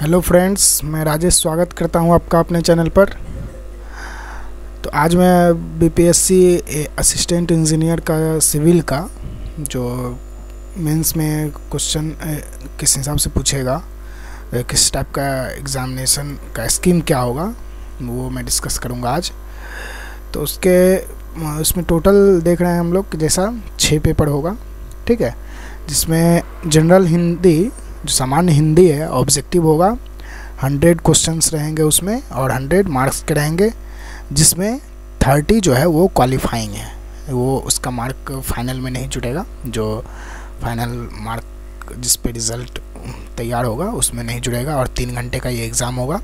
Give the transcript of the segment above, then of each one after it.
Hello friends, मैं राजेश स्वागत करता हूं आपका अपने चैनल पर। तो आज मैं बीपीएससी असिस्टेंट इंजीनियर का सिविल का जो मेंस में क्वेश्चन किस हिसाब से पूछेगा, किस टाइप का एग्ज़ामिनेशन का स्कीम क्या होगा, वो मैं डिस्कस करूंगा आज। तो उसमें टोटल देख रहे हैं हम लोग जैसा 6 पेपर होगा, ठीक है, जिसमें जनरल हिंदी जो सामान्य हिंदी है ऑब्जेक्टिव होगा। 100 क्वेश्चंस रहेंगे उसमें और 100 मार्क्स के रहेंगे, जिसमें 30 जो है वो क्वालिफाइंग है, वो उसका मार्क फाइनल में नहीं जुड़ेगा। जो फाइनल मार्क जिस पे रिज़ल्ट तैयार होगा उसमें नहीं जुड़ेगा। और 3 घंटे का ये एग्ज़ाम होगा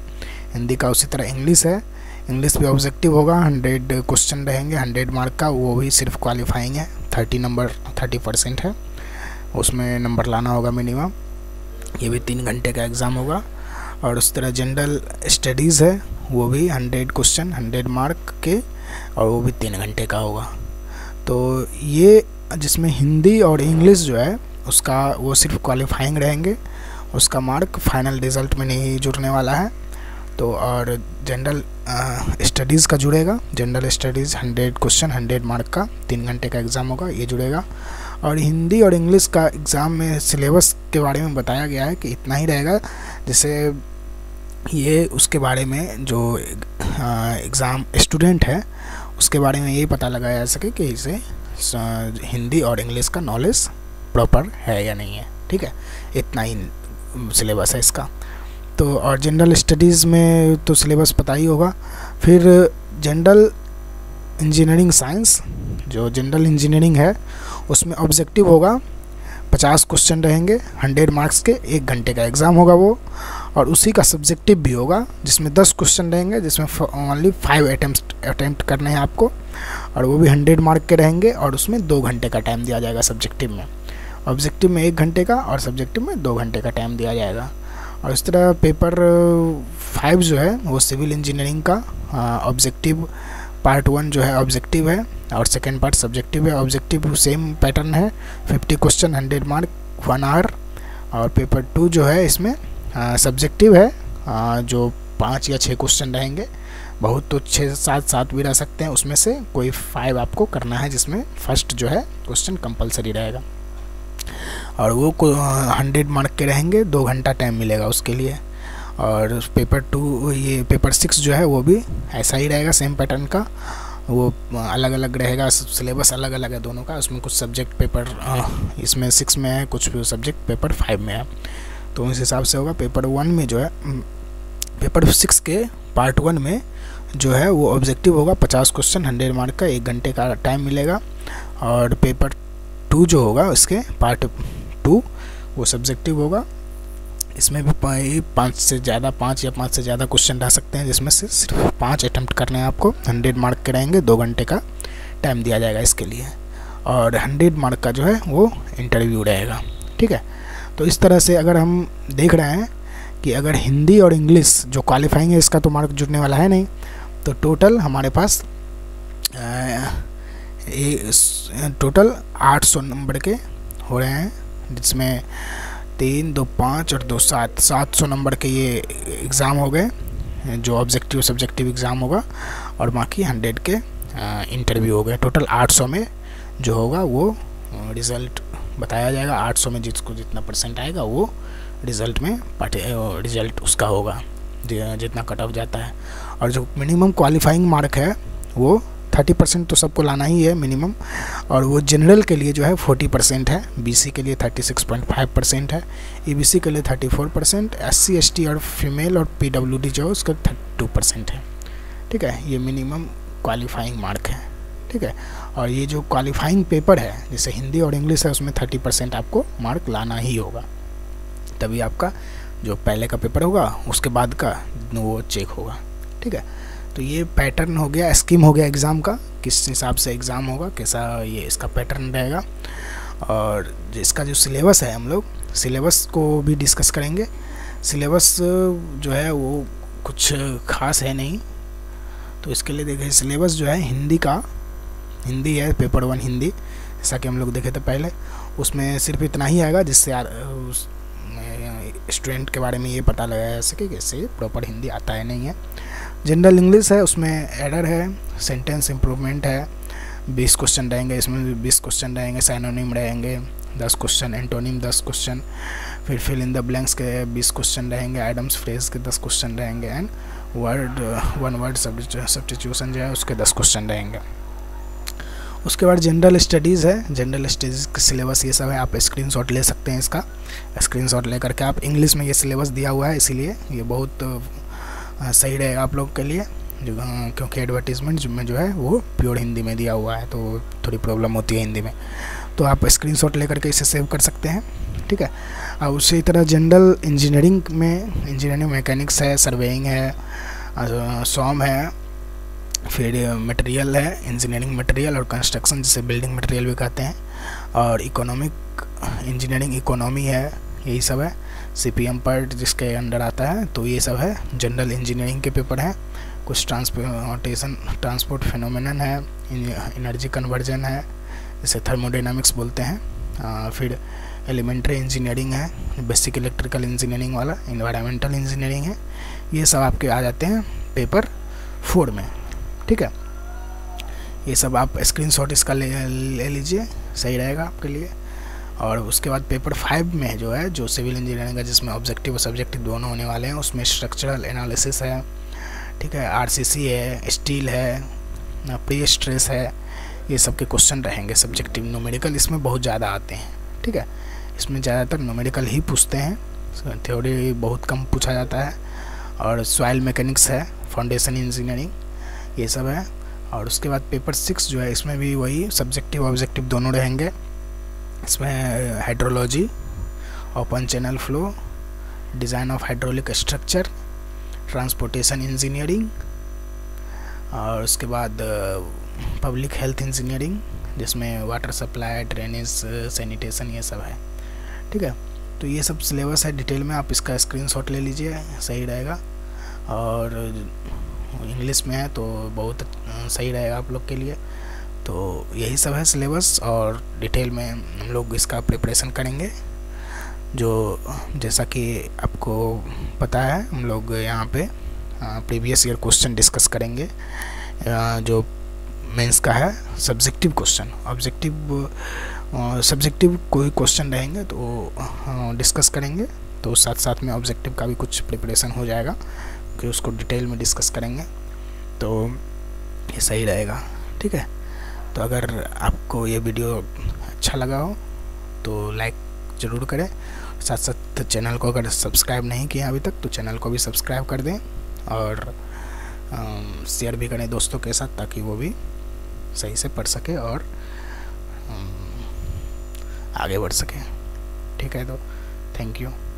हिंदी का। उसी तरह इंग्लिश है, इंग्लिश भी ऑब्जेक्टिव होगा, 100 क्वेश्चन रहेंगे 100 मार्क का, वो भी सिर्फ क्वालिफाइंग है। 30% है, उसमें नंबर लाना होगा मिनिमम। ये भी 3 घंटे का एग्ज़ाम होगा। और उस तरह जनरल स्टडीज़ है, वो भी 100 क्वेश्चन 100 मार्क के, और वो भी 3 घंटे का होगा। तो ये जिसमें हिंदी और इंग्लिश जो है उसका वो सिर्फ क्वालिफाइंग रहेंगे, उसका मार्क फाइनल रिज़ल्ट में नहीं जुड़ने वाला है। तो और जनरल स्टडीज़ का जुड़ेगा, जनरल स्टडीज़ 100 क्वेश्चन 100 मार्क का 3 घंटे का एग्ज़ाम होगा, ये जुड़ेगा। और हिंदी और इंग्लिश का एग्ज़ाम में सिलेबस के बारे में बताया गया है कि इतना ही रहेगा। जैसे ये उसके बारे में जो एग्ज़ाम स्टूडेंट है उसके बारे में ये पता लगाया जा सके कि इसे हिंदी और इंग्लिश का नॉलेज प्रॉपर है या नहीं है, ठीक है, इतना ही सिलेबस है इसका। तो और जनरल स्टडीज़ में तो सिलेबस पता ही होगा। फिर जनरल इंजीनियरिंग साइंस, जो जनरल इंजीनियरिंग है उसमें ऑब्जेक्टिव होगा, 50 क्वेश्चन रहेंगे 100 मार्क्स के, 1 घंटे का एग्ज़ाम होगा वो। और उसी का सब्जेक्टिव भी होगा जिसमें 10 क्वेश्चन रहेंगे, जिसमें ओनली 5 अटैम्प्ट करने हैं आपको, और वो भी 100 मार्क के रहेंगे। और उसमें 2 घंटे का टाइम दिया जाएगा सब्जेक्टिव में। ऑब्जेक्टिव में 1 घंटे का और सब्जेक्टिव में 2 घंटे का टाइम दिया जाएगा। और इस तरह पेपर 5 जो है वो सिविल इंजीनियरिंग का ऑब्जेक्टिव पार्ट 1 जो है ऑब्जेक्टिव है, और सेकेंड पार्ट सब्जेक्टिव है। ऑब्जेक्टिव सेम पैटर्न है, 50 क्वेश्चन 100 मार्क 1 आवर। और पेपर 2 जो है इसमें सब्जेक्टिव है, जो 5 या 6 क्वेश्चन रहेंगे, बहुत तो 6-7 भी रह सकते हैं, उसमें से कोई 5 आपको करना है, जिसमें फर्स्ट जो है क्वेश्चन कंपलसरी रहेगा। और वो 100 मार्क के रहेंगे, 2 घंटा टाइम मिलेगा उसके लिए। और पेपर 2 ये पेपर 6 जो है वो भी ऐसा ही रहेगा, सेम पैटर्न का, वो अलग अलग रहेगा, सिलेबस अलग अलग है दोनों का। उसमें कुछ सब्जेक्ट पेपर इसमें 6 में है, कुछ सब्जेक्ट पेपर 5 में है, तो उस हिसाब से होगा। पेपर 1 में जो है पेपर 6 के पार्ट 1 में जो है वो ऑब्जेक्टिव होगा, 50 क्वेश्चन 100 मार्क का, 1 घंटे का टाइम मिलेगा। और पेपर 2 जो होगा उसके पार्ट 2 वो सब्जेक्टिव होगा, इसमें भी 5 या 5 से ज़्यादा क्वेश्चन रह सकते हैं, जिसमें से सिर्फ 5 अटैम्प्ट करने हैं आपको, 100 मार्क के रहेंगे, 2 घंटे का टाइम दिया जाएगा इसके लिए। और 100 मार्क का जो है वो इंटरव्यू रहेगा, ठीक है। तो इस तरह से अगर हम देख रहे हैं कि अगर हिंदी और इंग्लिश जो क्वालिफाइंग है इसका तो मार्क जुड़ने वाला है नहीं, तो टोटल 800 नंबर के हो रहे हैं, जिसमें 3, 2, 5 और 2, 7 700 नंबर के ये एग्ज़ाम हो गए, जो ऑब्जेक्टिव सब्जेक्टिव एग्ज़ाम होगा। और बाकी 100 के इंटरव्यू हो गए। टोटल 800 में जो होगा वो रिज़ल्ट बताया जाएगा। 800 में जिसको जितना % आएगा वो रिज़ल्ट उसका होगा, जितना कट ऑफ जाता है। और जो मिनिमम क्वालिफाइंग मार्क है वो 30% तो सबको लाना ही है मिनिमम। और वो जनरल के लिए जो है 40% है, बीसी के लिए 36.5% है, ईबीसी के लिए 34%, SC ST और फीमेल और PWD जो है उसका 32% है, ठीक है। ये मिनिमम क्वालिफाइंग मार्क है, ठीक है। और ये जो क्वालिफाइंग पेपर है जैसे हिंदी और इंग्लिश है उसमें 30% आपको मार्क लाना ही होगा, तभी आपका जो पहले का पेपर होगा उसके बाद का वो चेक होगा, ठीक है। तो ये पैटर्न हो गया, स्कीम हो गया एग्ज़ाम का, किस हिसाब से एग्ज़ाम होगा, कैसा ये इसका पैटर्न रहेगा। और इसका जो सिलेबस है हम लोग सिलेबस को भी डिस्कस करेंगे। सिलेबस जो है वो कुछ खास है नहीं, तो इसके लिए देखें सिलेबस जो है हिंदी है, पेपर 1 हिंदी, जैसा कि हम लोग देखे थे पहले, उसमें सिर्फ इतना ही आएगा, जिससे स्टूडेंट के बारे में ये पता लगाया जा सके कि इसे प्रॉपर हिंदी आता है नहीं है। जनरल इंग्लिश है, उसमें एरर है, सेंटेंस इम्प्रूवमेंट है, 20 क्वेश्चन रहेंगे, इसमें 20 क्वेश्चन रहेंगे, साइनोनिम रहेंगे 10 क्वेश्चन, एंटोनिम 10 क्वेश्चन, फिर फिल इन द ब्लैंक्स के 20 क्वेश्चन रहेंगे, आइटम्स फ्रेज के 10 क्वेश्चन रहेंगे and word one word substitution जो है उसके 10 क्वेश्चन रहेंगे। उसके बाद जनरल स्टडीज़ है, जनरल स्टडीज़ का सिलेबस ये सब है, आप स्क्रीनशॉट ले सकते हैं इसका, स्क्रीनशॉट लेकर के आप इंग्लिश में ये सिलेबस दिया हुआ है इसीलिए ये बहुत सही रहेगा आप लोग के लिए जो क्योंकि एडवर्टीजमेंट में जो है वो प्योर हिंदी में दिया हुआ है तो थोड़ी प्रॉब्लम होती है हिंदी में, तो आप स्क्रीनशॉट लेकर के इसे सेव कर सकते हैं, ठीक है। और उसी तरह जनरल इंजीनियरिंग में इंजीनियरिंग मैकेनिक्स है, सर्वेइंग है, सॉम है, फिर मटेरियल है, इंजीनियरिंग मटेरियल और कंस्ट्रक्शन जिसे बिल्डिंग मटेरियल भी कहते हैं, और इकोनॉमिक इंजीनियरिंग इकोनॉमी है, यही सब है, सीपीएम पार्ट जिसके अंडर आता है, तो ये सब है जनरल इंजीनियरिंग के पेपर हैं। कुछ ट्रांसपोर्ट फिनोमेनन है, एनर्जी कन्वर्जन है, इसे थर्मोडाइनमिक्स बोलते हैं, फिर एलिमेंट्री इंजीनियरिंग है, बेसिक इलेक्ट्रिकल इंजीनियरिंग वाला, इन्वायरमेंटल इंजीनियरिंग है, ये सब आपके आ जाते हैं पेपर 4 में, ठीक है। ये सब आप स्क्रीनशॉट इसका ले लीजिए, सही रहेगा आपके लिए। और उसके बाद पेपर 5 में जो है जो सिविल इंजीनियरिंग का जिसमें ऑब्जेक्टिव और सब्जेक्टिव दोनों होने वाले हैं, उसमें स्ट्रक्चरल एनालिसिस है, ठीक है, आरसीसी है, स्टील है, प्री स्ट्रेस है, ये सब के क्वेश्चन रहेंगे। सब्जेक्टिव न्यूमेरिकल इसमें बहुत ज़्यादा आते हैं, ठीक है, इसमें ज़्यादातर न्यूमेरिकल ही पूछते हैं, थ्योरी बहुत कम पूछा जाता है। और सॉइल मैकेनिक्स है, फाउंडेशन इंजीनियरिंग, ये सब है। और उसके बाद पेपर 6 जो है इसमें भी वही सब्जेक्टिव ऑब्जेक्टिव दोनों रहेंगे, इसमें hydrology, open channel flow, design of hydraulic structure, transportation engineering, और उसके बाद पब्लिक हेल्थ इंजीनियरिंग जिसमें वाटर सप्लाई, ड्रेनेज, सैनिटेशन, ये सब है, ठीक है। तो ये सब सिलेबस है डिटेल में, आप इसका स्क्रीनशॉट ले लीजिए, सही रहेगा। और इंग्लिश में है तो बहुत सही रहेगा आप लोग के लिए। तो यही सब है सिलेबस और डिटेल में हम लोग इसका प्रिपरेशन करेंगे। जो जैसा कि आपको पता है हम लोग यहाँ पे प्रीवियस ईयर क्वेश्चन डिस्कस करेंगे, जो मेंस का है सब्जेक्टिव क्वेश्चन, सब्जेक्टिव कोई क्वेश्चन रहेंगे तो डिस्कस करेंगे, तो साथ साथ में ऑब्जेक्टिव का भी कुछ प्रिपरेशन हो जाएगा कि उसको डिटेल में डिस्कस करेंगे, तो ये सही रहेगा, ठीक है। तो अगर आपको ये वीडियो अच्छा लगा हो तो लाइक ज़रूर करें, साथ साथ चैनल को अगर सब्सक्राइब नहीं किया अभी तक तो चैनल को भी सब्सक्राइब कर दें और शेयर भी करें दोस्तों के साथ ताकि वो भी सही से पढ़ सके और आगे बढ़ सके, ठीक है। तो थैंक यू।